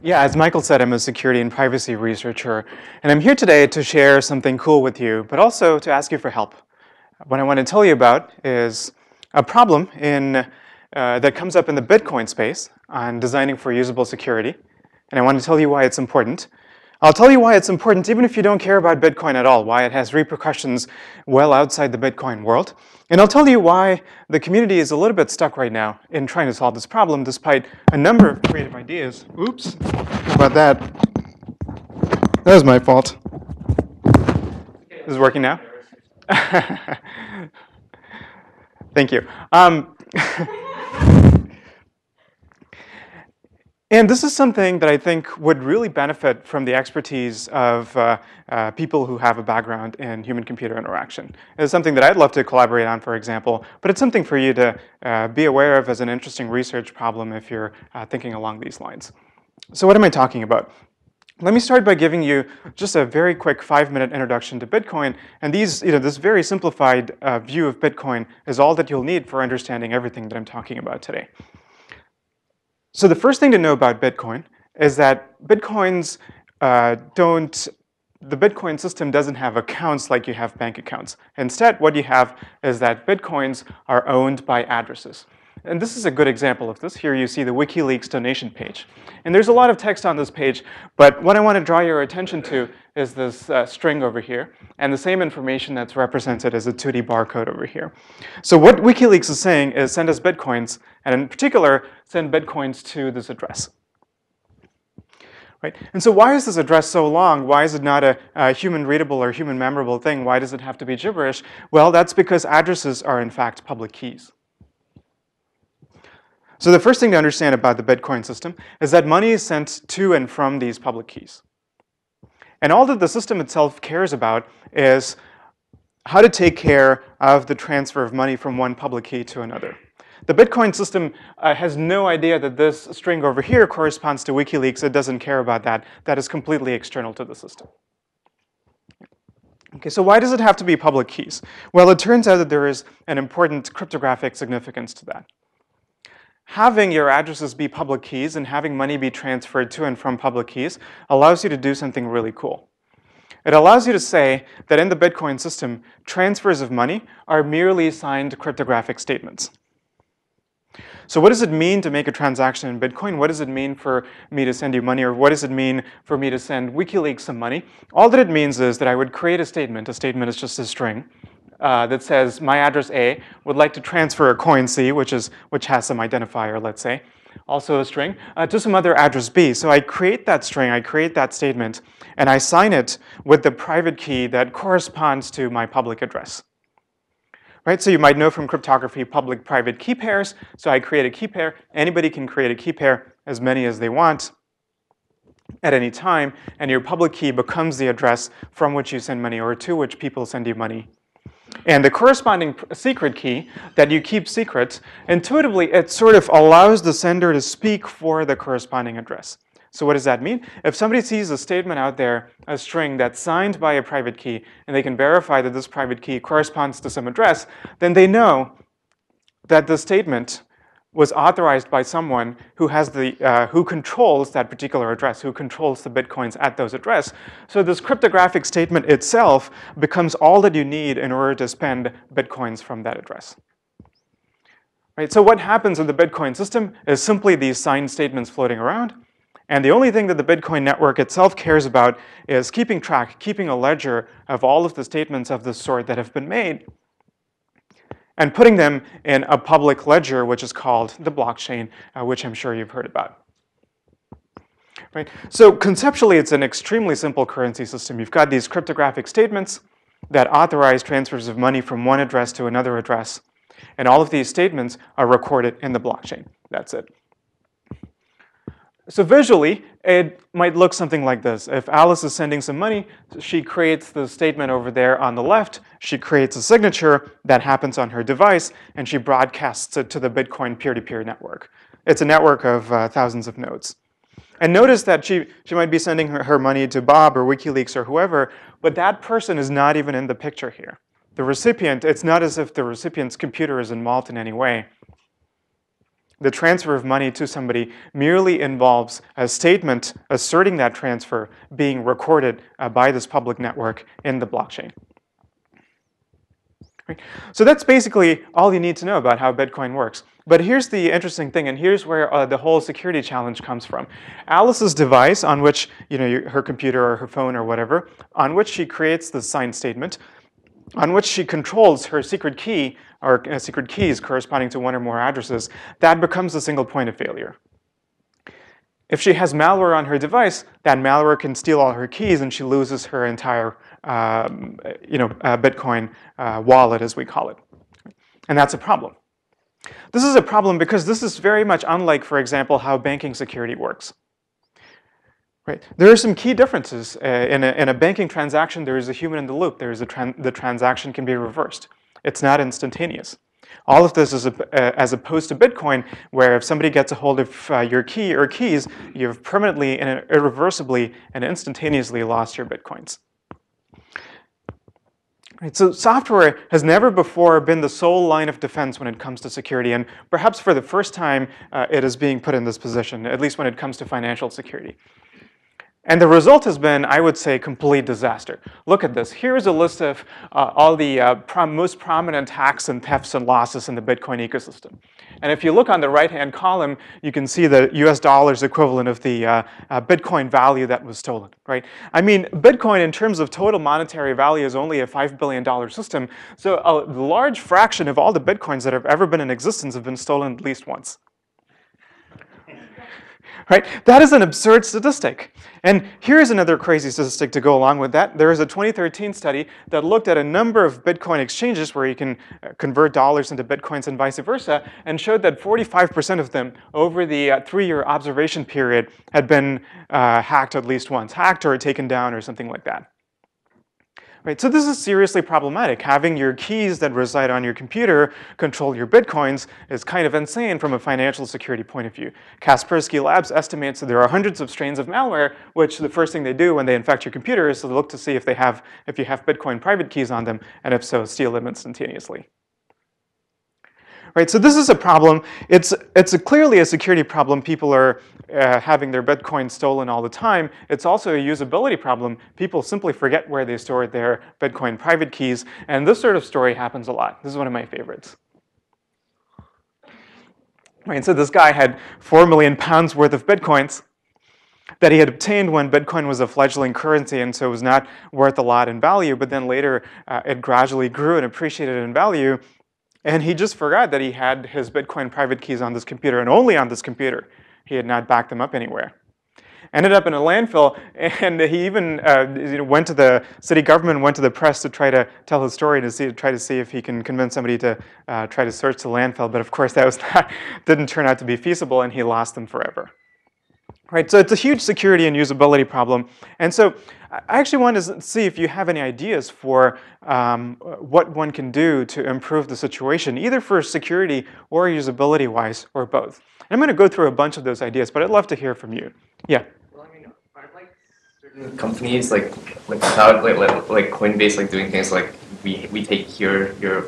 Yeah, as Michael said, I'm a security and privacy researcher, and I'm here today to share something cool with you, but also to ask you for help. What I want to tell you about is a problem that comes up in the Bitcoin space on designing for usable security, and I want to tell you why it's important. I'll tell you why it's important even if you don't care about Bitcoin at all, why it has repercussions well outside the Bitcoin world, and I'll tell you why the community is a little bit stuck right now in trying to solve this problem despite a number of creative ideas. Oops, about that. That was my fault. Is it working now? Thank you. And this is something that I think would really benefit from the expertise of people who have a background in human-computer interaction. It's something that I'd love to collaborate on, for example, but it's something for you to be aware of as an interesting research problem if you're thinking along these lines. So what am I talking about? Let me start by giving you just a very quick 5-minute introduction to Bitcoin, and this very simplified view of Bitcoin is all that you'll need for understanding everything that I'm talking about today. So the first thing to know about Bitcoin is that the Bitcoin system doesn't have accounts like you have bank accounts. Instead, what you have is that Bitcoins are owned by addresses. And this is a good example of this. Here you see the WikiLeaks donation page. And there's a lot of text on this page, but what I want to draw your attention to is this string over here, and the same information that's represented as a 2D barcode over here. So what WikiLeaks is saying is send us Bitcoins, and in particular, send Bitcoins to this address. Right? And so why is this address so long? Why is it not a human-readable or human-memorable thing? Why does it have to be gibberish? Well, that's because addresses are, in fact, public keys. So the first thing to understand about the Bitcoin system is that money is sent to and from these public keys. And all that the system itself cares about is how to take care of the transfer of money from one public key to another. The Bitcoin system has no idea that this string over here corresponds to WikiLeaks. It doesn't care about that. That is completely external to the system. Okay, so why does it have to be public keys? Well, it turns out that there is an important cryptographic significance to that. Having your addresses be public keys and having money be transferred to and from public keys allows you to do something really cool. It allows you to say that in the Bitcoin system, transfers of money are merely signed cryptographic statements. So what does it mean to make a transaction in Bitcoin? What does it mean for me to send you money? Or what does it mean for me to send WikiLeaks some money? All that it means is that I would create a statement. A statement is just a string. That says my address A would like to transfer a coin C, which has some identifier, let's say, also a string, to some other address B. So I create that string, I create that statement, and I sign it with the private key that corresponds to my public address. Right? So you might know from cryptography public-private key pairs. So I create a key pair. Anybody can create a key pair, as many as they want, at any time, and your public key becomes the address from which you send money or to which people send you money. And the corresponding secret key that you keep secret, intuitively, it sort of allows the sender to speak for the corresponding address. So what does that mean? If somebody sees a statement out there, a string that's signed by a private key, and they can verify that this private key corresponds to some address, then they know that the statement was authorized by someone who has the who controls that particular address, who controls the Bitcoins at those address. So this cryptographic statement itself becomes all that you need in order to spend Bitcoins from that address. Right? So what happens in the Bitcoin system is simply these signed statements floating around. And the only thing that the Bitcoin network itself cares about is keeping track, keeping a ledger of all of the statements of this sort that have been made, and putting them in a public ledger, which is called the blockchain, which I'm sure you've heard about. Right? So conceptually, it's an extremely simple currency system. You've got these cryptographic statements that authorize transfers of money from one address to another address. And all of these statements are recorded in the blockchain. That's it. So visually, it might look something like this. If Alice is sending some money, she creates the statement over there on the left. She creates a signature that happens on her device, and she broadcasts it to the Bitcoin peer-to-peer network. It's a network of thousands of nodes. And notice that she might be sending her money to Bob or WikiLeaks or whoever, but that person is not even in the picture here. The recipient, it's not as if the recipient's computer is involved in any way. the transfer of money to somebody merely involves a statement asserting that transfer being recorded by this public network in the blockchain. Right? So that's basically all you need to know about how Bitcoin works. But here's the interesting thing, and here's where the whole security challenge comes from. Alice's device on which, her computer or her phone or whatever, on which she creates the signed statement, on which she controls her secret key or secret keys corresponding to one or more addresses, that becomes a single point of failure. If she has malware on her device, that malware can steal all her keys and she loses her entire Bitcoin wallet, as we call it. And that's a problem. This is a problem because this is very much unlike, for example, how banking security works. Right. There are some key differences. In a banking transaction, there is a human in the loop. There is the transaction can be reversed. It's not instantaneous. All of this is as opposed to Bitcoin, where if somebody gets a hold of your key or keys, you've permanently and irreversibly and instantaneously lost your Bitcoins. Right, so software has never before been the sole line of defense when it comes to security, and perhaps for the first time it is being put in this position, at least when it comes to financial security. And the result has been, I would say, complete disaster. Look at this. Here's a list of all the most prominent hacks and thefts and losses in the Bitcoin ecosystem. And if you look on the right-hand column, you can see the US dollars equivalent of the Bitcoin value that was stolen, right? I mean, Bitcoin in terms of total monetary value is only a $5 billion system. So a large fraction of all the Bitcoins that have ever been in existence have been stolen at least once. Right? That is an absurd statistic. And here's another crazy statistic to go along with that. There is a 2013 study that looked at a number of Bitcoin exchanges where you can convert dollars into Bitcoins and vice versa, and showed that 45% of them over the three-year observation period had been hacked at least once, hacked or taken down or something like that. Right, so this is seriously problematic. Having your keys that reside on your computer control your Bitcoins is kind of insane from a financial security point of view. Kaspersky Labs estimates that there are hundreds of strains of malware, which the first thing they do when they infect your computer is to look to see if you have Bitcoin private keys on them, and if so, steal them instantaneously. Right, so this is a problem. It's clearly a security problem. People are having their Bitcoin stolen all the time. It's also a usability problem. People simply forget where they store their Bitcoin private keys. And this sort of story happens a lot. This is one of my favorites. Right, so this guy had 4 million pounds worth of Bitcoins that he had obtained when Bitcoin was a fledgling currency, and so it was not worth a lot in value. But then later, it gradually grew and appreciated in value. And he just forgot that he had his Bitcoin private keys on this computer, and only on this computer. He had not backed them up anywhere. Ended up in a landfill, and he even went to the city government, went to the press to try to tell his story, to try to see if he can convince somebody to try to search the landfill. But of course, that was not, didn't turn out to be feasible, and he lost them forever. Right, so it's a huge security and usability problem. And so I actually want to see if you have any ideas for what one can do to improve the situation, either for security or usability-wise, or both. And I'm going to go through a bunch of those ideas, but I'd love to hear from you. Yeah? Well, I mean, are like certain companies like Coinbase doing things like we take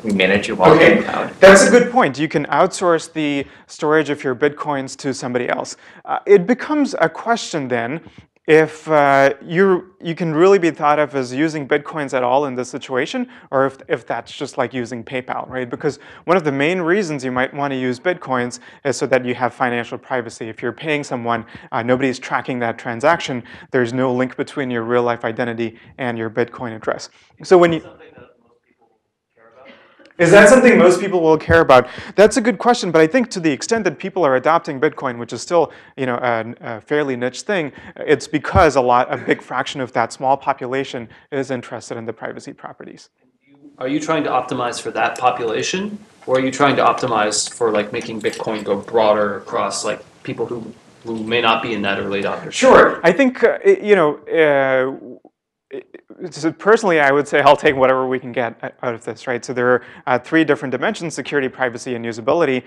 we manage your wallet in the cloud? That's a good point. You can outsource the storage of your Bitcoins to somebody else. It becomes a question then if you can really be thought of as using Bitcoins at all in this situation, or if that's just like using PayPal, right? Because one of the main reasons you might want to use Bitcoins is so that you have financial privacy. If you're paying someone, nobody's tracking that transaction. There's no link between your real-life identity and your Bitcoin address. So when you... Is that something most people will care about? That's a good question, but I think to the extent that people are adopting Bitcoin, which is still a fairly niche thing, it's because a big fraction of that small population is interested in the privacy properties. Are you trying to optimize for that population, or are you trying to optimize for making Bitcoin go broader across people who may not be in that early adopter? Sure, I think So personally, I would say I'll take whatever we can get out of this, right? So there are 3 different dimensions: security, privacy, and usability.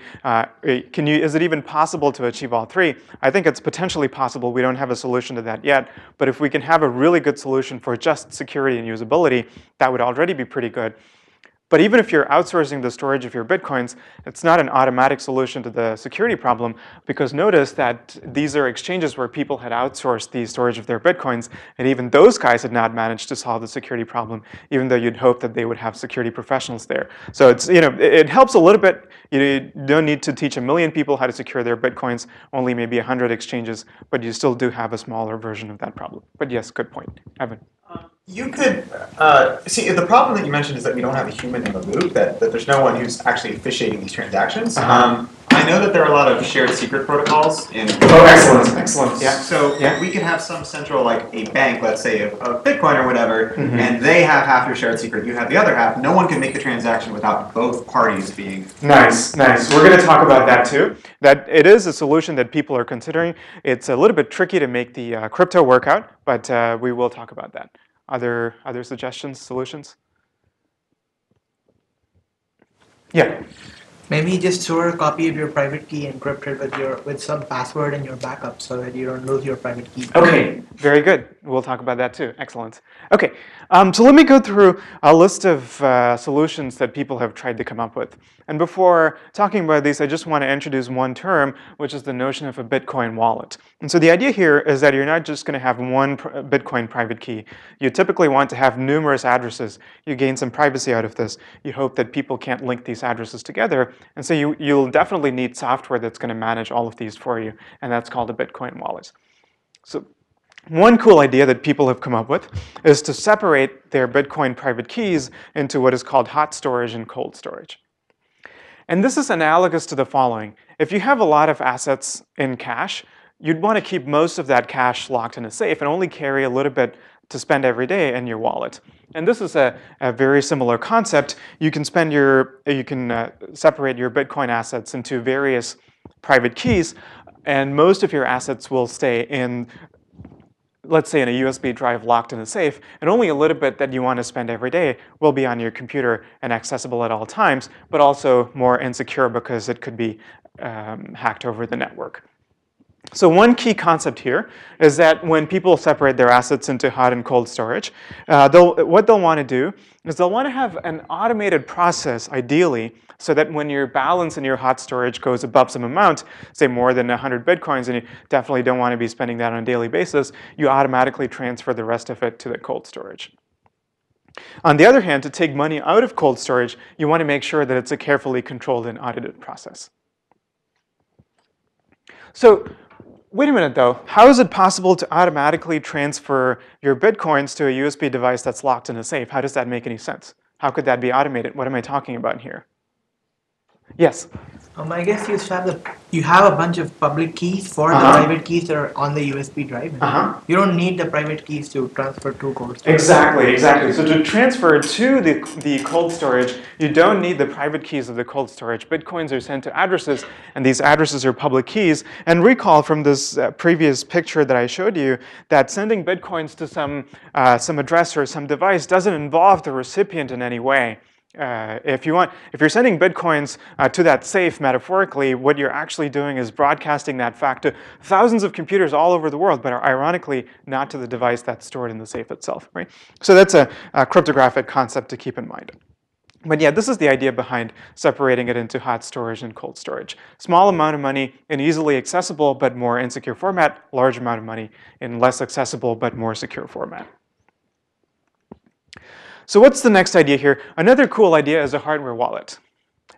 Is it even possible to achieve all 3? I think it's potentially possible. We don't have a solution to that yet. But if we can have a really good solution for just security and usability, that would already be pretty good. But even if you're outsourcing the storage of your Bitcoins, it's not an automatic solution to the security problem, because notice that these are exchanges where people had outsourced the storage of their Bitcoins, and even those guys had not managed to solve the security problem, even though you'd hope that they would have security professionals there. So it's, you know, it helps a little bit. You don't need to teach 1 million people how to secure their Bitcoins, only maybe 100 exchanges, but you still do have a smaller version of that problem. But yes, good point. Evan. You could, see, the problem that you mentioned is that we don't have a human in the loop, that there's no one who's actually officiating these transactions. I know that there are a lot of shared secret protocols in... Oh, excellent, excellent. Yeah. So yeah, we could have some central, like a bank, let's say, of Bitcoin or whatever, and they have half your shared secret, you have the other half. No one can make the transaction without both parties being... Nice, nice. We're going to talk about that too. That it is a solution that people are considering. It's a little bit tricky to make the crypto work out, but we will talk about that. Other suggestions, solutions? Yeah. Maybe just store a copy of your private key encrypted with some password in your backup so that you don't lose your private key. Okay, very good. We'll talk about that too. Excellent. Okay, so let me go through a list of solutions that people have tried to come up with. And before talking about these, I just want to introduce one term, which is the notion of a Bitcoin wallet. And so the idea here is that you're not just going to have one Bitcoin private key. You typically want to have numerous addresses. You gain some privacy out of this. You hope that people can't link these addresses together. And so you'll definitely need software that's going to manage all of these for you, and that's called a Bitcoin wallet. So one cool idea that people have come up with is to separate their Bitcoin private keys into what is called hot storage and cold storage. And this is analogous to the following. If you have a lot of assets in cash, you'd want to keep most of that cash locked in a safe and only carry a little bit to spend every day in your wallet. And this is a very similar concept. You can spend separate your Bitcoin assets into various private keys, and most of your assets will stay in, let's say, in a USB drive locked in a safe, and only a little bit that you want to spend every day will be on your computer and accessible at all times, but also more insecure because it could be hacked over the network. So one key concept here is that when people separate their assets into hot and cold storage, what they'll want to do is they'll want to have an automated process, ideally, so that when your balance in your hot storage goes above some amount, say more than 100 Bitcoins, and you definitely don't want to be spending that on a daily basis, you automatically transfer the rest of it to the cold storage. On the other hand, to take money out of cold storage, you want to make sure that it's a carefully controlled and audited process. So wait a minute, though. How is it possible to automatically transfer your Bitcoins to a USB device that's locked in a safe? How does that make any sense? How could that be automated? What am I talking about here? Yes? I guess you have a bunch of public keys for the private keys that are on the USB drive. You don't need the private keys to transfer to cold storage. Exactly, exactly. So to transfer to the cold storage, you don't need the private keys of the cold storage. Bitcoins are sent to addresses, and these addresses are public keys. And recall from this previous picture that I showed you that sending Bitcoins to some address or some device doesn't involve the recipient in any way. If you're sending Bitcoins to that safe, metaphorically, what you're actually doing is broadcasting that fact to thousands of computers all over the world, but are ironically not to the device that's stored in the safe itself, right? So that's a cryptographic concept to keep in mind. But yeah, this is the idea behind separating it into hot storage and cold storage. Small amount of money in easily accessible but more insecure format, large amount of money in less accessible but more secure format. So what's the next idea here? Another cool idea is a hardware wallet.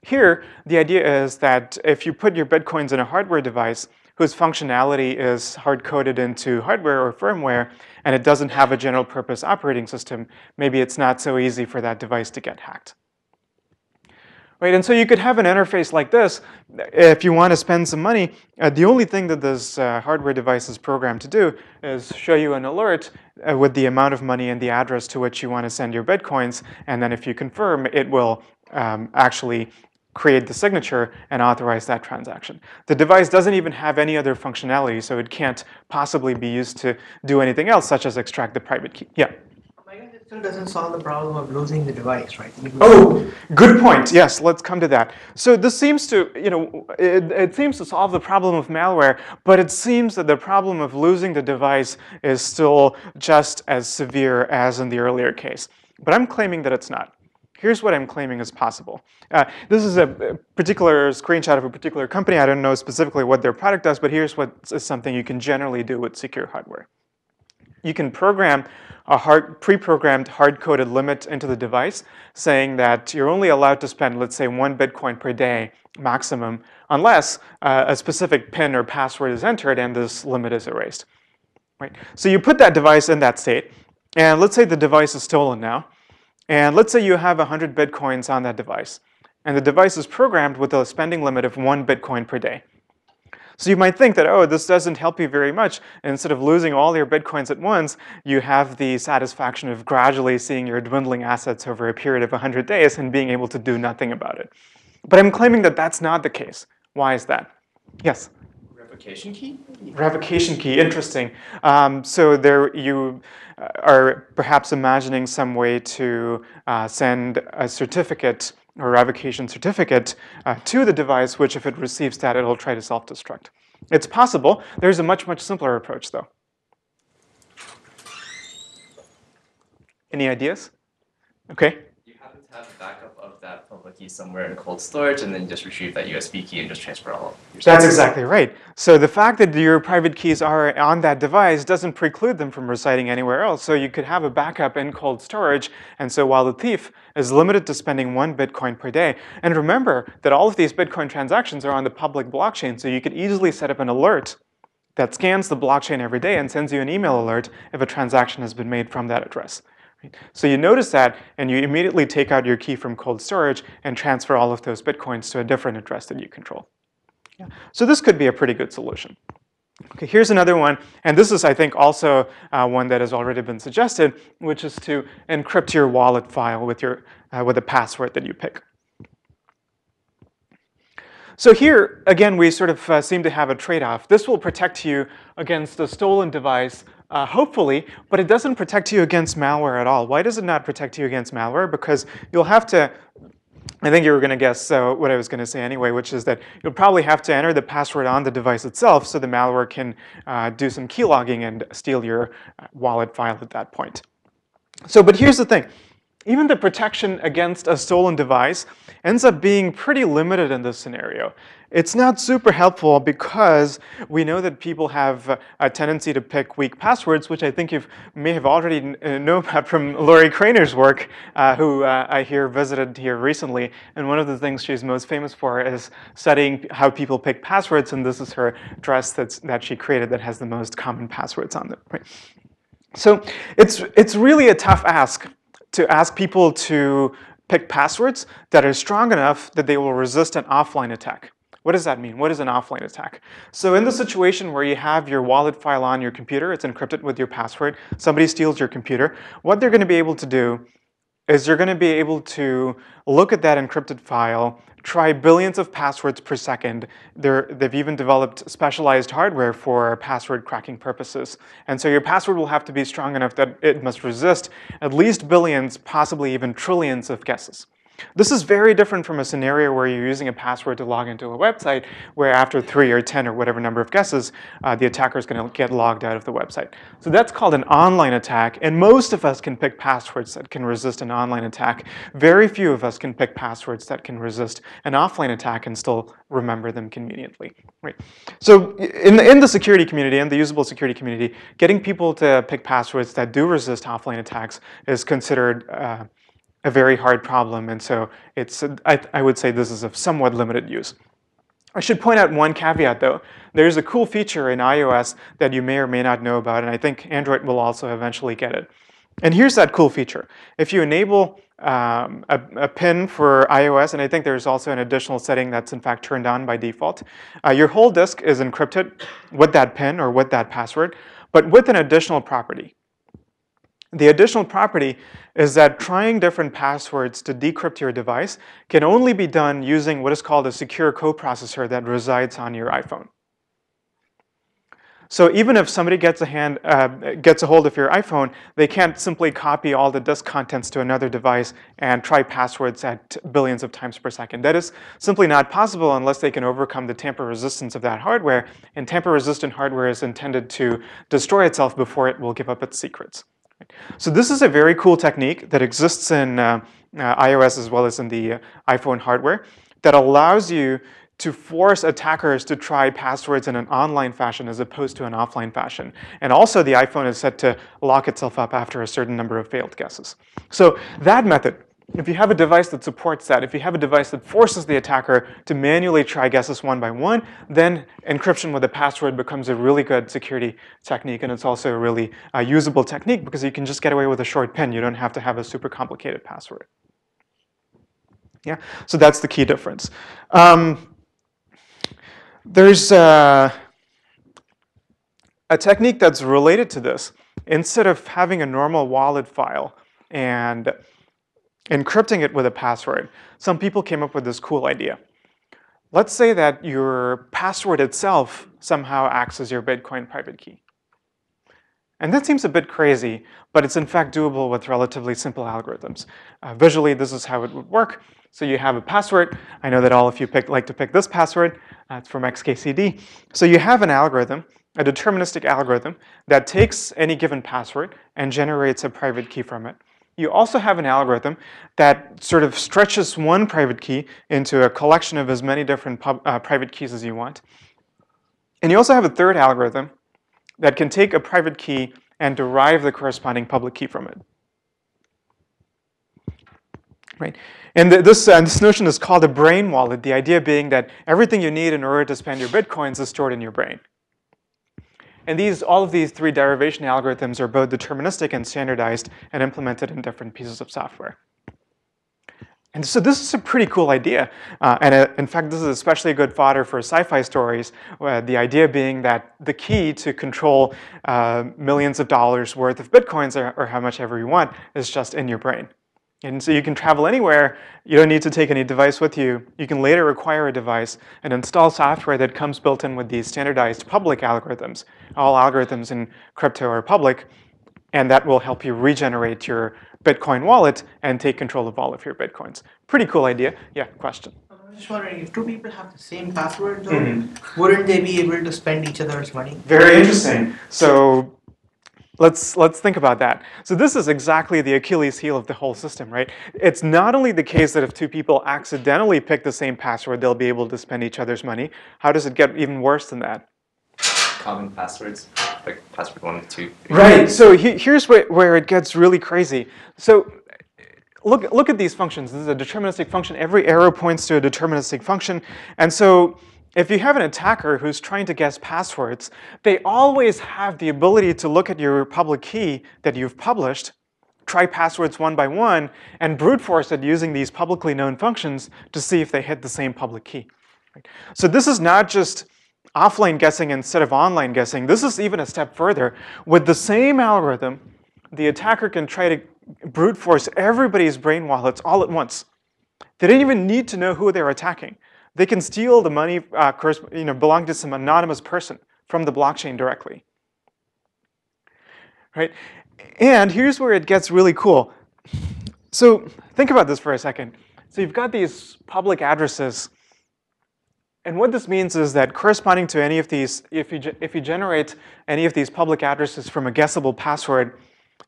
Here, the idea is that if you put your Bitcoins in a hardware device whose functionality is hard-coded into hardware or firmware, and it doesn't have a general-purpose operating system, maybe it's not so easy for that device to get hacked. Right, and so you could have an interface like this. If you want to spend some money, the only thing that this hardware device is programmed to do is show you an alert with the amount of money and the address to which you want to send your Bitcoins, and then if you confirm, it will actually create the signature and authorize that transaction. The device doesn't even have any other functionality, so it can't possibly be used to do anything else, such as extract the private key. Yeah. Still doesn't solve the problem of losing the device, right? Oh, good point. Yes, let's come to that. So this seems to, you know, it seems to solve the problem of malware, but it seems that the problem of losing the device is still just as severe as in the earlier case. But I'm claiming that it's not. Here's what I'm claiming is possible. This is a particular screenshot of a particular company. I don't know specifically what their product does, but here's what is something you can generally do with secure hardware. You can program a pre-programmed hard-coded limit into the device saying that you're only allowed to spend, let's say, 1 Bitcoin per day maximum unless a specific PIN or password is entered and this limit is erased. Right? So you put that device in that state, and let's say the device is stolen now, and let's say you have 100 Bitcoins on that device, and the device is programmed with a spending limit of 1 Bitcoin per day. So you might think that, oh, this doesn't help you very much. And instead of losing all your Bitcoins at once, you have the satisfaction of gradually seeing your dwindling assets over a period of 100 days and being able to do nothing about it. But I'm claiming that that's not the case. Why is that? Yes? Revocation key? Revocation key, interesting. So there you are perhaps imagining some way to send a certificate or revocation certificate to the device, which if it receives that, it'll try to self-destruct. It's possible. There's a much, much simpler approach, though. Any ideas? OK? You happen to have a backup of that public key somewhere in cold storage, and then just retrieve that USB key and just transfer all of your stuff. That's exactly right. So the fact that your private keys are on that device doesn't preclude them from residing anywhere else. So you could have a backup in cold storage. And so while the thief is limited to spending 1 Bitcoin per day. And remember that all of these Bitcoin transactions are on the public blockchain, so you could easily set up an alert that scans the blockchain every day and sends you an email alert if a transaction has been made from that address. So you notice that, and you immediately take out your key from cold storage and transfer all of those Bitcoins to a different address that you control. Yeah. So this could be a pretty good solution. Okay, here's another one, and this is, I think, also one that has already been suggested, which is to encrypt your wallet file with a password that you pick. So here, again, we sort of seem to have a trade-off. This will protect you against a stolen device, hopefully, but it doesn't protect you against malware at all. Why does it not protect you against malware? Because you'll have to, I think you were going to guess what I was going to say anyway, which is that you'll probably have to enter the password on the device itself so the malware can do some key logging and steal your wallet file at that point. So, but here's the thing. Even the protection against a stolen device ends up being pretty limited in this scenario. It's not super helpful because we know that people have a tendency to pick weak passwords, which I think you may have already known about from Lori Kraner's work, who I hear visited here recently. And one of the things she's most famous for is studying how people pick passwords. And this is her dress that she created that has the most common passwords on them. Right? So it's really a tough ask to ask people to pick passwords that are strong enough that they will resist an offline attack. What does that mean? What is an offline attack? So in the situation where you have your wallet file on your computer, it's encrypted with your password, somebody steals your computer, what they're going to be able to do is they're going to be able to look at that encrypted file, try billions of passwords per second. They've even developed specialized hardware for password cracking purposes. And so your password will have to be strong enough that it must resist at least billions, possibly even trillions of guesses. This is very different from a scenario where you're using a password to log into a website where after 3 or 10 or whatever number of guesses, the attacker is going to get logged out of the website. So that's called an online attack, and most of us can pick passwords that can resist an online attack. Very few of us can pick passwords that can resist an offline attack and still remember them conveniently. Right. So in the security community, and the usable security community, getting people to pick passwords that do resist offline attacks is considered a very hard problem, and so it's, I would say this is of somewhat limited use. I should point out one caveat, though. There's a cool feature in iOS that you may or may not know about, and I think Android will also eventually get it. And here's that cool feature. If you enable a PIN for iOS, and I think there's also an additional setting that's in fact turned on by default, your whole disk is encrypted with that PIN or with that password, but with an additional property. The additional property is that trying different passwords to decrypt your device can only be done using what is called a secure coprocessor that resides on your iPhone. So even if somebody gets a hold of your iPhone, they can't simply copy all the disk contents to another device and try passwords at billions of times per second. That is simply not possible unless they can overcome the tamper resistance of that hardware. And tamper-resistant hardware is intended to destroy itself before it will give up its secrets. So this is a very cool technique that exists in iOS as well as in the iPhone hardware, that allows you to force attackers to try passwords in an online fashion as opposed to an offline fashion. And also the iPhone is set to lock itself up after a certain number of failed guesses. So that method, if you have a device that supports that, if you have a device that forces the attacker to manually try guesses one by one, then encryption with a password becomes a really good security technique, and it's also a really usable technique because you can just get away with a short pin. You don't have to have a super complicated password. Yeah, so that's the key difference. There's a technique that's related to this. Instead of having a normal wallet file and encrypting it with a password, some people came up with this cool idea. Let's say that your password itself somehow acts as your Bitcoin private key. And that seems a bit crazy, but it's in fact doable with relatively simple algorithms. Visually, this is how it would work. So you have a password. I know that all of you like to pick this password. It's from XKCD. So you have an algorithm, a deterministic algorithm, that takes any given password and generates a private key from it. You also have an algorithm that sort of stretches one private key into a collection of as many different private keys as you want. And you also have a third algorithm that can take a private key and derive the corresponding public key from it. Right? And this notion is called a brain wallet, the idea being that everything you need in order to spend your Bitcoins is stored in your brain. And all of these three derivation algorithms are both deterministic and standardized and implemented in different pieces of software. And so this is a pretty cool idea. In fact, this is especially good fodder for sci-fi stories, the idea being that the key to control millions of dollars worth of Bitcoins or how much ever you want is just in your brain. And so you can travel anywhere. You don't need to take any device with you. You can later acquire a device and install software that comes built in with these standardized public algorithms. All algorithms in crypto are public, and that will help you regenerate your Bitcoin wallet and take control of all of your Bitcoins. Pretty cool idea. Yeah, question? I was just wondering, if two people have the same password, though, wouldn't they be able to spend each other's money? Very interesting. So let's think about that. So this is exactly the Achilles heel of the whole system, right? It's not only the case that if two people accidentally pick the same password, they'll be able to spend each other's money. How does it get even worse than that? Common passwords, like password 1, 2, 3. Right. So here's where it gets really crazy. So look at these functions. This is a deterministic function. Every arrow points to a deterministic function, and so, if you have an attacker who's trying to guess passwords, they always have the ability to look at your public key that you've published, try passwords one by one, and brute force it using these publicly known functions to see if they hit the same public key. Right? So this is not just offline guessing instead of online guessing. This is even a step further. With the same algorithm, the attacker can try to brute force everybody's brain wallets all at once. They don't even need to know who they're attacking. They can steal the money belonging to some anonymous person from the blockchain directly. Right? And here's where it gets really cool. So think about this for a second. So you've got these public addresses. And what this means is that corresponding to any of these, if you generate any of these public addresses from a guessable password,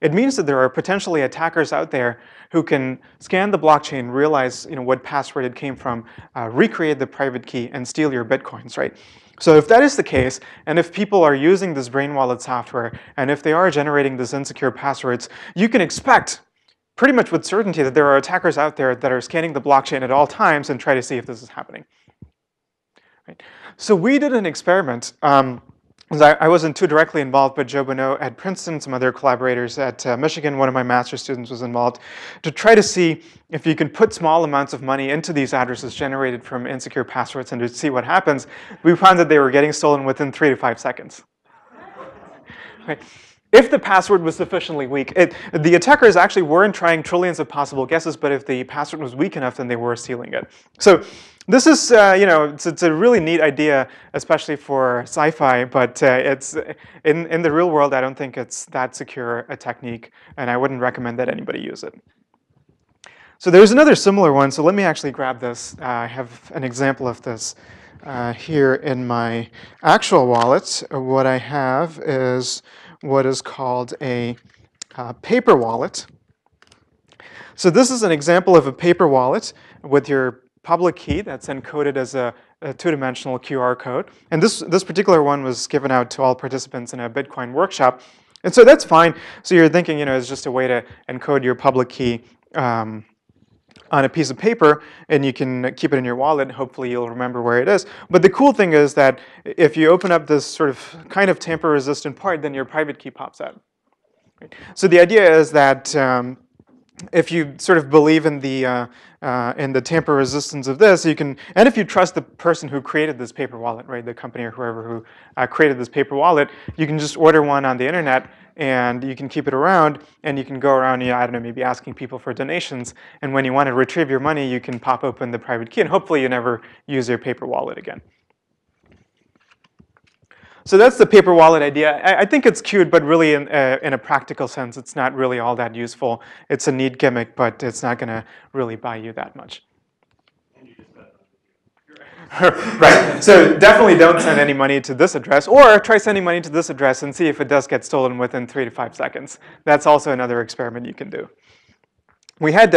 it means that there are potentially attackers out there who can scan the blockchain, realize what password it came from, recreate the private key, and steal your Bitcoins, right? So if that is the case, and if people are using this brain wallet software, and if they are generating these insecure passwords, you can expect pretty much with certainty that there are attackers out there that are scanning the blockchain at all times and try to see if this is happening. Right? So we did an experiment. I wasn't too directly involved, but Joe Bonneau at Princeton, some other collaborators at Michigan, one of my master's students was involved, to try to see if you can put small amounts of money into these addresses generated from insecure passwords and to see what happens. We found that they were getting stolen within 3 to 5 seconds. Right. If the password was sufficiently weak, the attackers actually weren't trying trillions of possible guesses, but if the password was weak enough, then they were stealing it. So this is, it's a really neat idea, especially for sci-fi, but it's in the real world, I don't think it's that secure a technique, and I wouldn't recommend that anybody use it. So there's another similar one, so let me actually grab this. I have an example of this here in my actual wallet. What I have is what is called a paper wallet. So this is an example of a paper wallet with your public key that's encoded as a two-dimensional QR code. And this particular one was given out to all participants in a Bitcoin workshop. And so that's fine. So you're thinking, you know, it's just a way to encode your public key on a piece of paper, and you can keep it in your wallet. Hopefully you'll remember where it is. But the cool thing is that if you open up this sort of kind of tamper-resistant part, then your private key pops out. Right? So the idea is that if you sort of believe in the tamper resistance of this, you can, and if you trust the person who created this paper wallet, right, the company or whoever who created this paper wallet, you can just order one on the internet, and you can keep it around, and you can go around, you know, I don't know, maybe asking people for donations, and when you want to retrieve your money, you can pop open the private key, and hopefully you never use your paper wallet again. So that's the paper wallet idea. I think it's cute, but really in a practical sense, it's not really all that useful. It's a neat gimmick, but it's not going to really buy you that much. Right. So definitely don't send any money to this address, or try sending money to this address and see if it does get stolen within 3 to 5 seconds. That's also another experiment you can do. We had,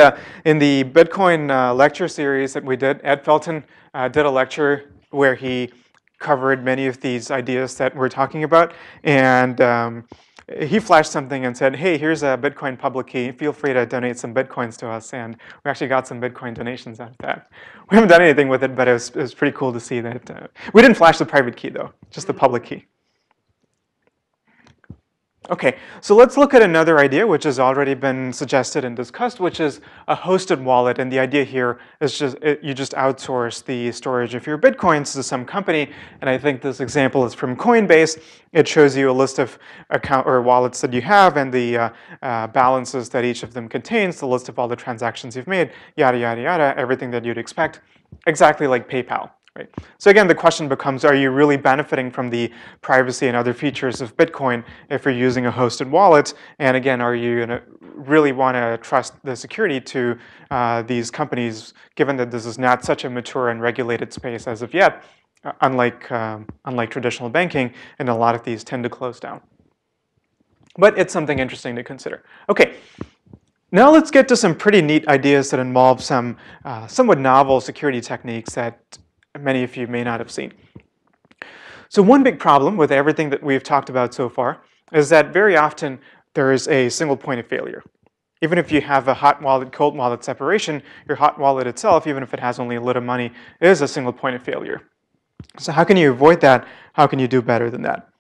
in the Bitcoin lecture series that we did, Ed Felton did a lecture where he covered many of these ideas that we're talking about. And he flashed something and said, hey, here's a Bitcoin public key. Feel free to donate some Bitcoins to us. And we actually got some Bitcoin donations out of that. We haven't done anything with it, but it was pretty cool to see that. We didn't flash the private key, though, just the public key. OK, so let's look at another idea, which has already been suggested and discussed, which is a hosted wallet. And the idea here is you just outsource the storage of your Bitcoins to some company. And I think this example is from Coinbase. It shows you a list of account or wallets that you have and the balances that each of them contains, the list of all the transactions you've made, yada, yada, yada, everything that you'd expect, exactly like PayPal. Right. So again, the question becomes, are you really benefiting from the privacy and other features of Bitcoin if you're using a hosted wallet? And again, are you going to really want to trust the security to these companies, given that this is not such a mature and regulated space as of yet, unlike traditional banking, and a lot of these tend to close down. But it's something interesting to consider. Okay. Now let's get to some pretty neat ideas that involve some somewhat novel security techniques that many of you may not have seen. So one big problem with everything that we've talked about so far is that very often there is a single point of failure. Even if you have a hot wallet, cold wallet separation, your hot wallet itself, even if it has only a little money, is a single point of failure. So how can you avoid that? How can you do better than that?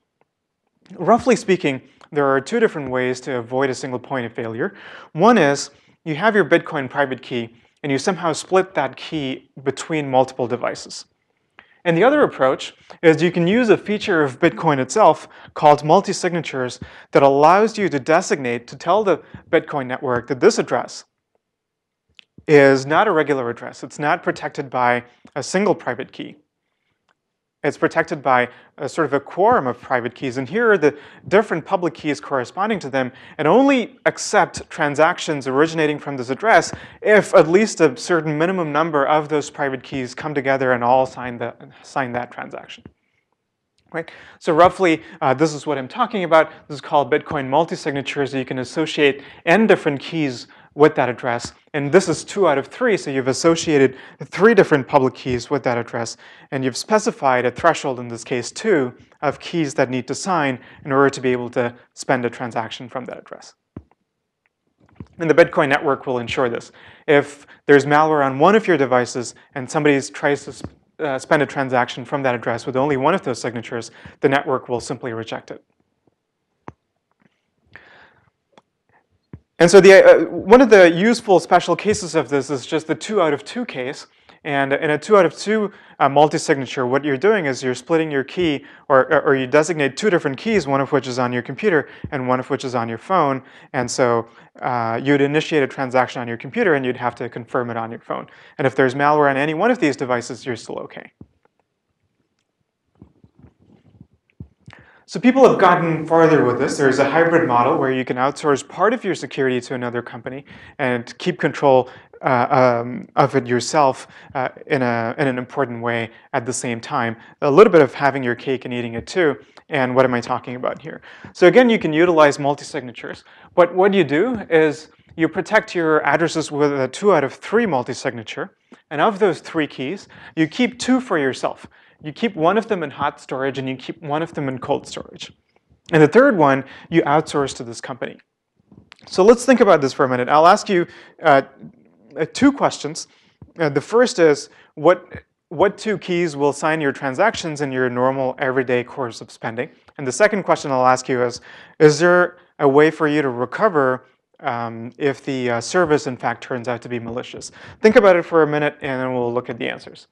Roughly speaking, there are two different ways to avoid a single point of failure. One is you have your Bitcoin private key, and you somehow split that key between multiple devices. And the other approach is you can use a feature of Bitcoin itself called multi-signatures that allows you to designate, to tell the Bitcoin network that this address is not a regular address. It's not protected by a single private key. It's protected by a sort of a quorum of private keys. And here are the different public keys corresponding to them, and only accept transactions originating from this address if at least a certain minimum number of those private keys come together and all sign that transaction. Right? So roughly, this is what I'm talking about. This is called Bitcoin multi-signatures. You can associate n different keys with that address. And this is 2 out of 3, so you've associated 3 different public keys with that address. And you've specified a threshold, in this case 2, of keys that need to sign in order to be able to spend a transaction from that address. And the Bitcoin network will ensure this. If there's malware on one of your devices and somebody tries to spend a transaction from that address with only one of those signatures, the network will simply reject it. And so one of the useful special cases of this is just the 2 out of 2 case. And in a 2 out of 2 multi-signature, what you're doing is you're splitting your key, or you designate 2 different keys, one of which is on your computer and one of which is on your phone. And so you'd initiate a transaction on your computer, and you'd have to confirm it on your phone. And if there's malware on any one of these devices, you're still OK. So people have gotten farther with this. There's a hybrid model where you can outsource part of your security to another company and keep control of it yourself in an important way at the same time. A little bit of having your cake and eating it too. And what am I talking about here? So again, you can utilize multi-signatures. But what you do is You protect your addresses with a 2 out of 3 multi-signature, and of those 3 keys, you keep 2 for yourself. You keep one of them in hot storage, and you keep one of them in cold storage. And the third one, you outsource to this company. So let's think about this for a minute. I'll ask you 2 questions. The first is, what 2 keys will sign your transactions in your normal everyday course of spending? And the second question I'll ask you is there a way for you to recover if the service, in fact, turns out to be malicious? Think about it for a minute, and then we'll look at the answers.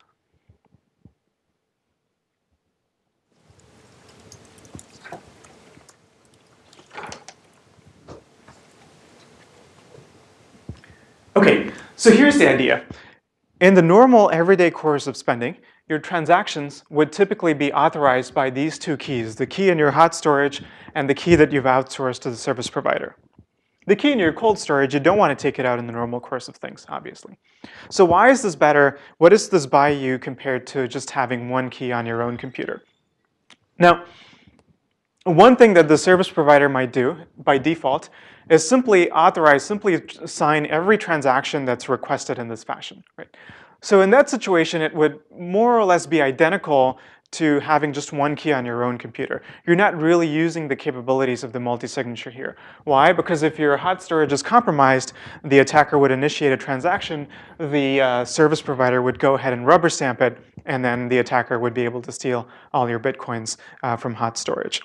Okay, so here's the idea. In the normal everyday course of spending, your transactions would typically be authorized by these 2 keys, the key in your hot storage and the key that you've outsourced to the service provider. The key in your cold storage, you don't want to take it out in the normal course of things, obviously. So why is this better? What does this buy you compared to just having one key on your own computer? Now, one thing that the service provider might do by default is simply authorize, simply sign every transaction that's requested in this fashion, right? So in that situation, it would more or less be identical to having just one key on your own computer. You're not really using the capabilities of the multi-signature here. Why? Because if your hot storage is compromised, the attacker would initiate a transaction, the service provider would go ahead and rubber stamp it, and then the attacker would be able to steal all your bitcoins from hot storage.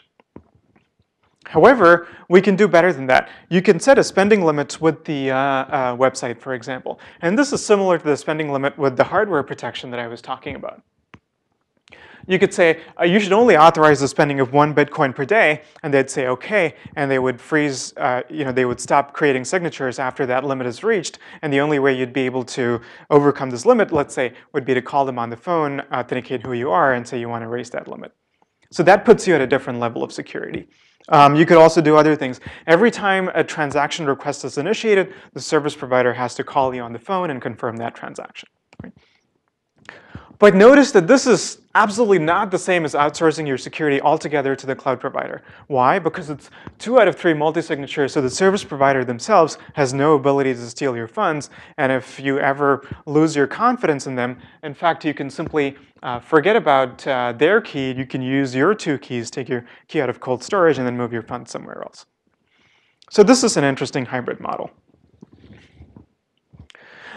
However, we can do better than that. You can set a spending limit with the website, for example. And this is similar to the spending limit with the hardware protection that I was talking about. You could say, you should only authorize the spending of 1 Bitcoin per day, and they'd say okay, and they would freeze, they would stop creating signatures after that limit is reached, and the only way you'd be able to overcome this limit, let's say, would be to call them on the phone, authenticate who you are, and say you want to raise that limit. So that puts you at a different level of security. You could also do other things. Every time a transaction request is initiated, the service provider has to call you on the phone and confirm that transaction. Right? But notice that this is absolutely not the same as outsourcing your security altogether to the cloud provider. Why? Because it's 2 out of 3 multi-signatures, so the service provider themselves has no ability to steal your funds. And if you ever lose your confidence in them, in fact, you can simply forget about their key. You can use your 2 keys, take your key out of cold storage, and then move your funds somewhere else. So this is an interesting hybrid model.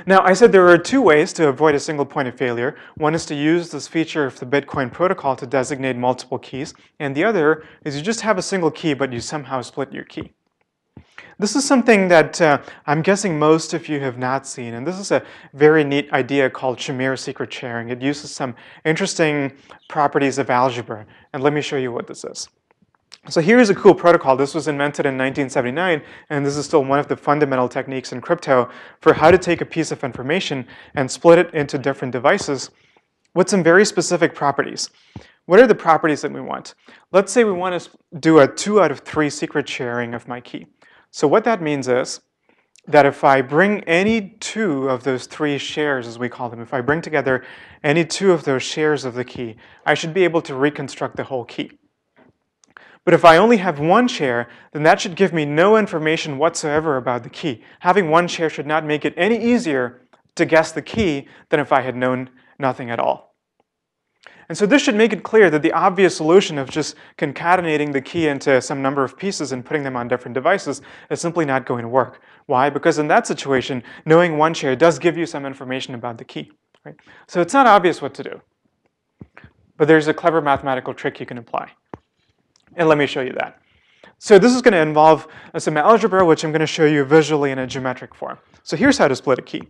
Now, I said there are 2 ways to avoid a single point of failure. One is to use this feature of the Bitcoin protocol to designate multiple keys, and the other is you just have a single key, but you somehow split your key. This is something that I'm guessing most of you have not seen, and this is a very neat idea called Shamir secret sharing. It uses some interesting properties of algebra, and let me show you what this is. So here's a cool protocol. This was invented in 1979, and this is still one of the fundamental techniques in crypto for how to take a piece of information and split it into different devices with some very specific properties. What are the properties that we want? Let's say we want to do a 2 out of 3 secret sharing of my key. So what that means is that if I bring any 2 of those 3 shares, as we call them, if I bring together any 2 of those shares of the key, I should be able to reconstruct the whole key. But if I only have 1 share, then that should give me no information whatsoever about the key. Having 1 share should not make it any easier to guess the key than if I had known nothing at all. And so this should make it clear that the obvious solution of just concatenating the key into some number of pieces and putting them on different devices is simply not going to work. Why? Because in that situation, knowing 1 share does give you some information about the key. Right? So it's not obvious what to do. But there's a clever mathematical trick you can apply. And let me show you that. So this is going to involve some algebra, which I'm going to show you visually in a geometric form. So here's how to split a key.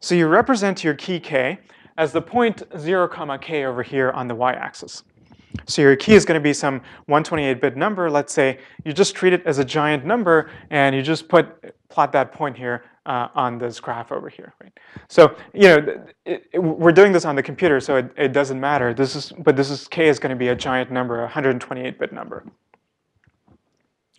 So you represent your key k as the point 0, k over here on the y-axis. So your key is going to be some 128-bit number. Let's say you just treat it as a giant number, and you just plot that point here on this graph over here. Right? So we're doing this on the computer, so it doesn't matter. But this is k is going to be a giant number, a 128-bit number.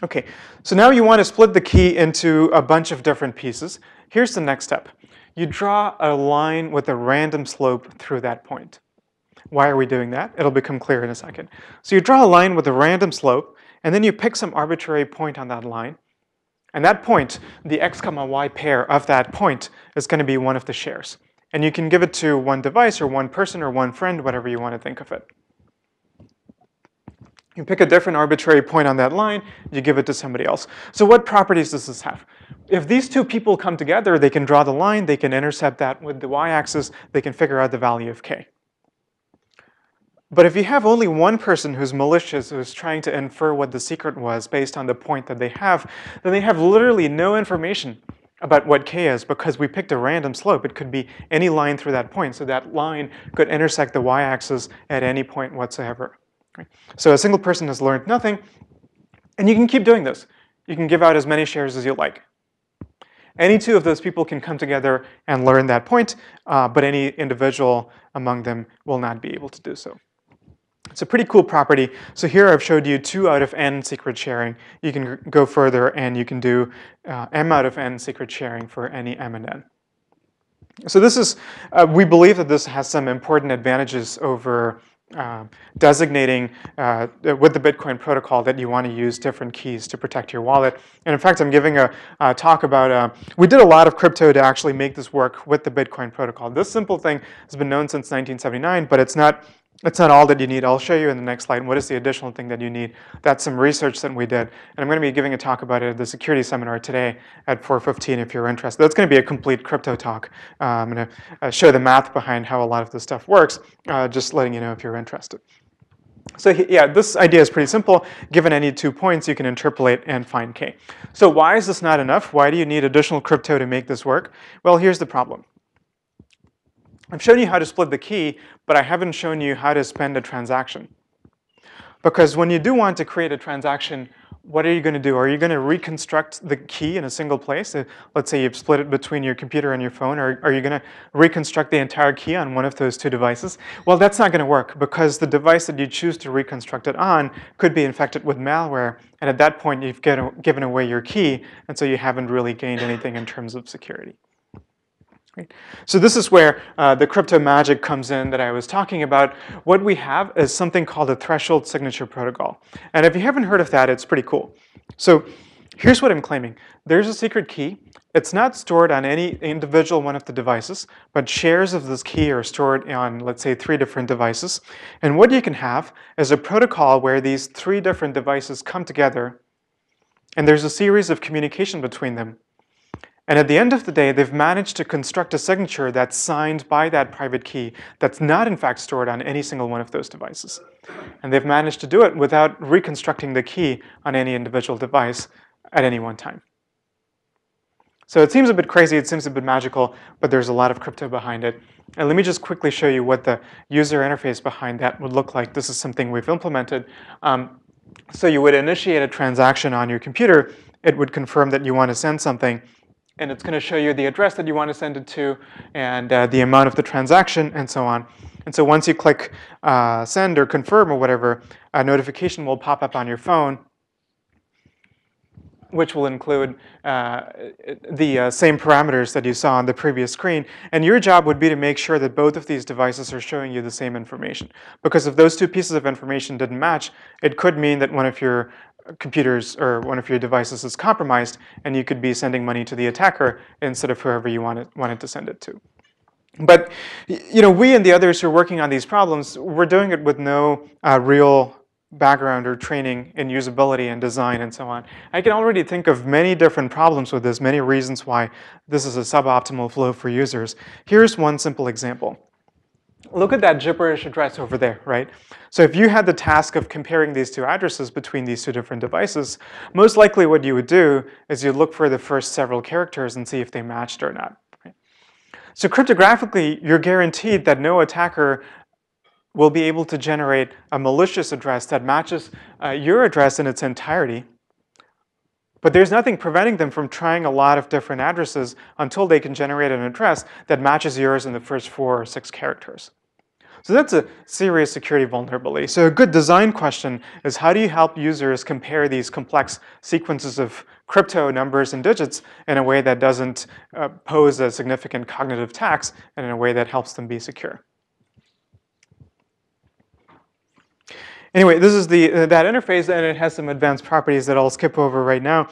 Okay, so now you want to split the key into a bunch of different pieces. Here's the next step. You draw a line with a random slope through that point. Why are we doing that? It'll become clear in a second. So you draw a line with a random slope, and then you pick some arbitrary point on that line. And that point, the x comma y pair of that point is going to be one of the shares. And you can give it to one device or one person or one friend, whatever you want to think of it. You pick a different arbitrary point on that line, you give it to somebody else. So what properties does this have? If these two people come together, they can draw the line, they can intercept that with the y-axis, they can figure out the value of k. But if you have only one person who's malicious, who's trying to infer what the secret was based on the point that they have, then they have literally no information about what k is, because we picked a random slope. It could be any line through that point, so that line could intersect the y-axis at any point whatsoever. So a single person has learned nothing, and you can keep doing this. You can give out as many shares as you like. Any two of those people can come together and learn that point, but any individual among them will not be able to do so. It's a pretty cool property. So here I've showed you 2 out of n secret sharing. You can go further and you can do m out of n secret sharing for any m and n. So this is, we believe that this has some important advantages over designating with the Bitcoin protocol that you want to use different keys to protect your wallet. And in fact, I'm giving a talk about, we did a lot of crypto to actually make this work with the Bitcoin protocol. This simple thing has been known since 1979, but it's not all that you need. I'll show you in the next slide what is the additional thing that you need. That's some research that we did. And I'm going to be giving a talk about it at the security seminar today at 4:15 if you're interested. That's going to be a complete crypto talk. I'm going to show the math behind how a lot of this stuff works, just letting you know if you're interested. So yeah, this idea is pretty simple. Given any 2 points, you can interpolate and find k. So why is this not enough? Why do you need additional crypto to make this work? Well, here's the problem. I've shown you how to split the key, but I haven't shown you how to spend a transaction. Because when you do want to create a transaction, what are you going to do? Are you going to reconstruct the key in a single place? Let's say you've split it between your computer and your phone. Or are you going to reconstruct the entire key on one of those two devices? Well, that's not going to work, because the device that you choose to reconstruct it on could be infected with malware. And at that point, you've given away your key, and so you haven't really gained anything in terms of security. So this is where the crypto magic comes in that I was talking about. What we have is something called the threshold signature protocol. And if you haven't heard of that, it's pretty cool. So here's what I'm claiming. There's a secret key. It's not stored on any individual one of the devices, but shares of this key are stored on, let's say, 3 different devices. And what you can have is a protocol where these 3 different devices come together, and there's a series of communication between them. And at the end of the day, they've managed to construct a signature that's signed by that private key that's not in fact stored on any single one of those devices. And they've managed to do it without reconstructing the key on any individual device at any one time. So it seems a bit crazy, it seems a bit magical, but there's a lot of crypto behind it. And let me just quickly show you what the user interface behind that would look like. This is something we've implemented. So you would initiate a transaction on your computer. It would confirm that you want to send something. And it's going to show you the address that you want to send it to, and the amount of the transaction, and so on. And so once you click send or confirm or whatever, a notification will pop up on your phone, which will include the same parameters that you saw on the previous screen. And your job would be to make sure that both of these devices are showing you the same information. Because if those two pieces of information didn't match, it could mean that one of your computers or one of your devices is compromised, and you could be sending money to the attacker instead of whoever you wanted to send it to. But you know, we and the others who are working on these problems, we're doing it with no real background or training in usability and design and so on. I can already think of many different problems with this, many reasons why this is a suboptimal flow for users. Here's one simple example. Look at that gibberish address over there, right? So if you had the task of comparing these two addresses between these two different devices, most likely what you would do is you'd look for the first several characters and see if they matched or not. Right? So cryptographically, you're guaranteed that no attacker will be able to generate a malicious address that matches your address in its entirety. But there's nothing preventing them from trying a lot of different addresses until they can generate an address that matches yours in the first 4 or 6 characters. So that's a serious security vulnerability. So a good design question is, how do you help users compare these complex sequences of crypto numbers and digits in a way that doesn't pose a significant cognitive tax, and in a way that helps them be secure? Anyway, this is that interface, and it has some advanced properties that I'll skip over right now.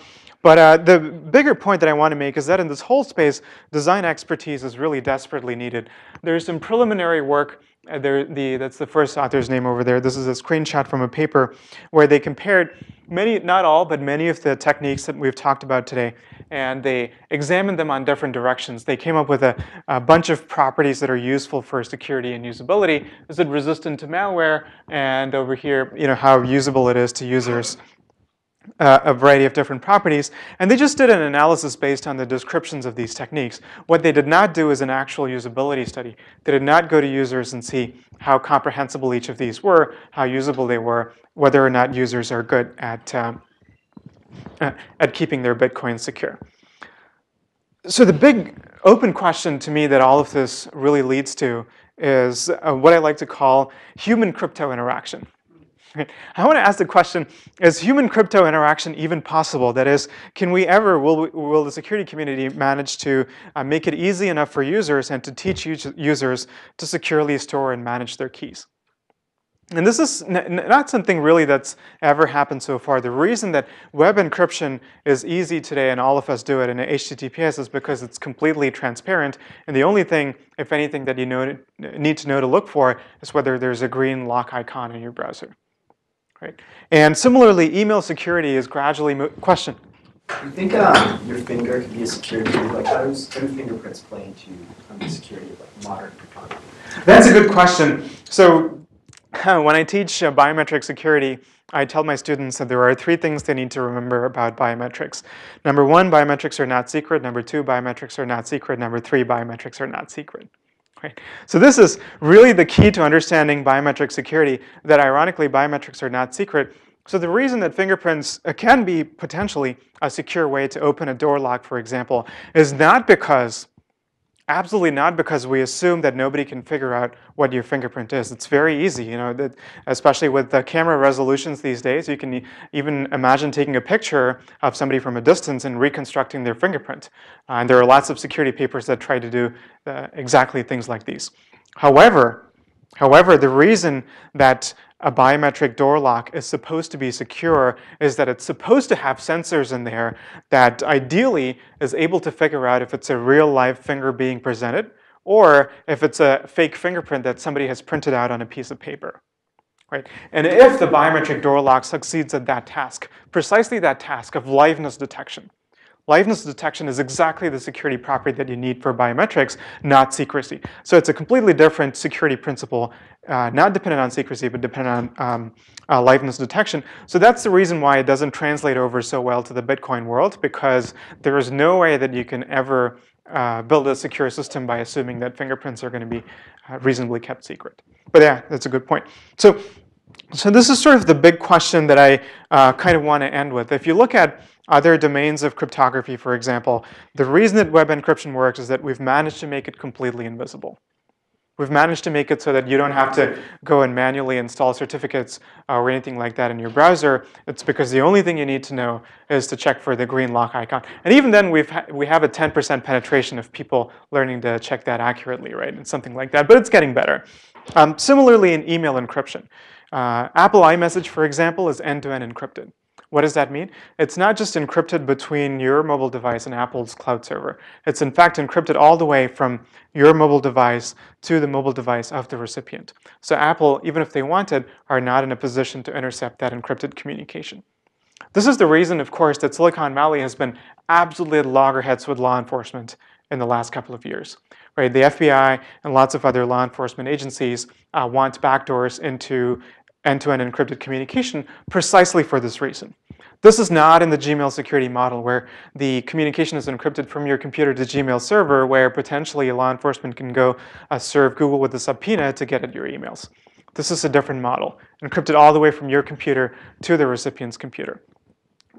But the bigger point that I want to make is that in this whole space, design expertise is really desperately needed. There's some preliminary work. That's the first author's name over there. This is a screenshot from a paper where they compared many, not all, but many of the techniques that we've talked about today, and they examined them on different directions. They came up with a bunch of properties that are useful for security and usability. Is it resistant to malware? And over here, you know, how usable it is to users. A variety of different properties, and they just did an analysis based on the descriptions of these techniques. What they did not do is an actual usability study. They did not go to users and see how comprehensible each of these were, how usable they were, whether or not users are good at keeping their Bitcoin secure. So the big open question to me that all of this really leads to is what I like to call human crypto interaction. I want to ask the question, is human crypto interaction even possible? That is, can we ever, will the security community manage to make it easy enough for users and to teach users to securely store and manage their keys? And this is not something really that's ever happened so far. The reason that web encryption is easy today and all of us do it in HTTPS is because it's completely transparent. And the only thing, if anything, that you need to know to look for is whether there's a green lock icon in your browser. Right. And similarly, email security is gradually question. You think your finger could be a security? Like, how does fingerprints play into the security of like, modern economy? That's a good question. So when I teach biometric security, I tell my students that there are three things they need to remember about biometrics. Number one, biometrics are not secret. Number two, biometrics are not secret. Number three, biometrics are not secret. Right. So this is really the key to understanding biometric security, that ironically biometrics are not secret. So the reason that fingerprints can be potentially a secure way to open a door lock, for example, is not because, absolutely not because we assume that nobody can figure out what your fingerprint is. It's very easy, you know, that especially with the camera resolutions these days, you can even imagine taking a picture of somebody from a distance and reconstructing their fingerprint. And there are lots of security papers that try to do exactly things like these. However, the reason that a biometric door lock is supposed to be secure is that it's supposed to have sensors in there that ideally is able to figure out if it's a real live finger being presented or if it's a fake fingerprint that somebody has printed out on a piece of paper. Right? And if the biometric door lock succeeds at that task, precisely that task of liveness detection is exactly the security property that you need for biometrics, not secrecy. So it's a completely different security principle, not dependent on secrecy, but dependent on liveness detection. So that's the reason why it doesn't translate over so well to the Bitcoin world, because there is no way that you can ever build a secure system by assuming that fingerprints are going to be reasonably kept secret. But yeah, that's a good point. So this is sort of the big question that I kind of want to end with. If you look at other domains of cryptography, for example, the reason that web encryption works is that we've managed to make it completely invisible. We've managed to make it so that you don't have to go and manually install certificates or anything like that in your browser. It's because the only thing you need to know is to check for the green lock icon. And even then, we have a 10% penetration of people learning to check that accurately, right? And something like that, but it's getting better. Similarly, in email encryption. Apple iMessage, for example, is end-to-end encrypted. What does that mean? It's not just encrypted between your mobile device and Apple's cloud server. It's in fact encrypted all the way from your mobile device to the mobile device of the recipient. So Apple, even if they wanted, are not in a position to intercept that encrypted communication. This is the reason, of course, that Silicon Valley has been absolutely at loggerheads with law enforcement in the last couple of years. Right? The FBI and lots of other law enforcement agencies want backdoors into end-to-end encrypted communication precisely for this reason. This is not in the Gmail security model where the communication is encrypted from your computer to Gmail server where potentially law enforcement can go serve Google with a subpoena to get at your emails. This is a different model, encrypted all the way from your computer to the recipient's computer.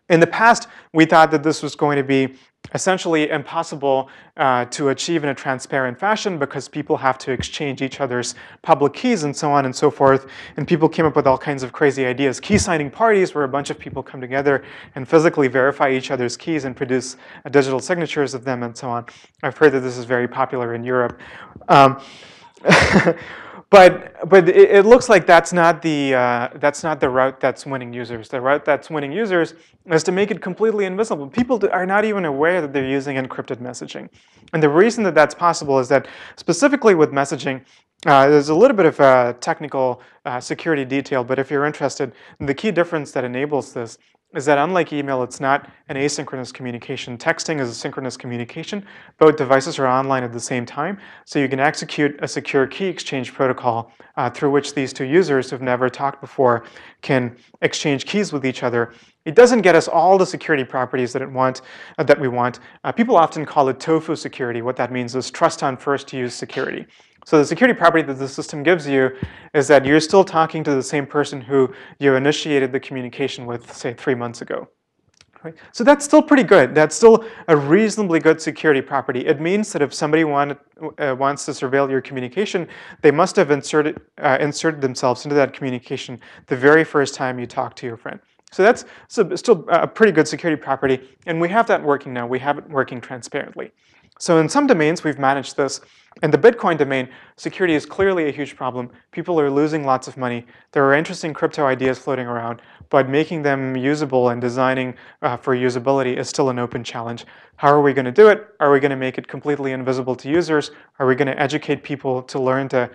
In the past, we thought that this was going to be essentially impossible to achieve in a transparent fashion because people have to exchange each other's public keys and so on and so forth. And people came up with all kinds of crazy ideas. Key signing parties where a bunch of people come together and physically verify each other's keys and produce digital signatures of them and so on. I've heard that this is very popular in Europe. But it looks like that's not the route that's winning users. The route that's winning users is to make it completely invisible. People are not even aware that they're using encrypted messaging. And the reason that that's possible is that specifically with messaging, there's a little bit of technical security detail, but if you're interested, the key difference that enables this is that unlike email, it's not an asynchronous communication. Texting is a synchronous communication. Both devices are online at the same time, so you can execute a secure key exchange protocol through which these two users who've never talked before can exchange keys with each other. It doesn't get us all the security properties that we want. People often call it tofu security. What that means is trust on first use security. So the security property that the system gives you is that you're still talking to the same person who you initiated the communication with, say, 3 months ago. Right? So that's still pretty good. That's still a reasonably good security property. It means that if somebody wants to surveil your communication, they must have inserted themselves into that communication the very first time you talk to your friend. So that's still a pretty good security property, and we have that working now. We have it working transparently. So in some domains, we've managed this. In the Bitcoin domain, security is clearly a huge problem. People are losing lots of money. There are interesting crypto ideas floating around, but making them usable and designing for usability is still an open challenge. How are we going to do it? Are we going to make it completely invisible to users? Are we going to educate people to learn to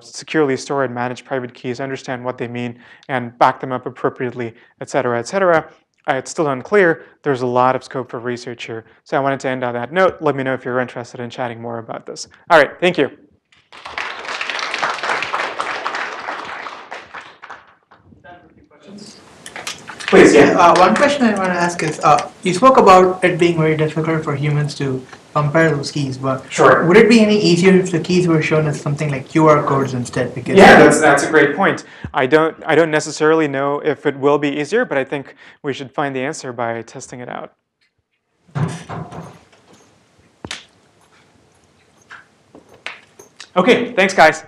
securely store and manage private keys, understand what they mean, and back them up appropriately, et cetera, et cetera? It's still unclear. There's a lot of scope for research here. So I wanted to end on that note. Let me know if you're interested in chatting more about this. All right, thank you. Please, yeah. One question I want to ask is, you spoke about it being very difficult for humans to compare those keys, but sure. Would it be any easier if the keys were shown as something like QR codes instead? Because yeah, that's a great point. I don't necessarily know if it will be easier, but I think we should find the answer by testing it out. Okay, thanks guys.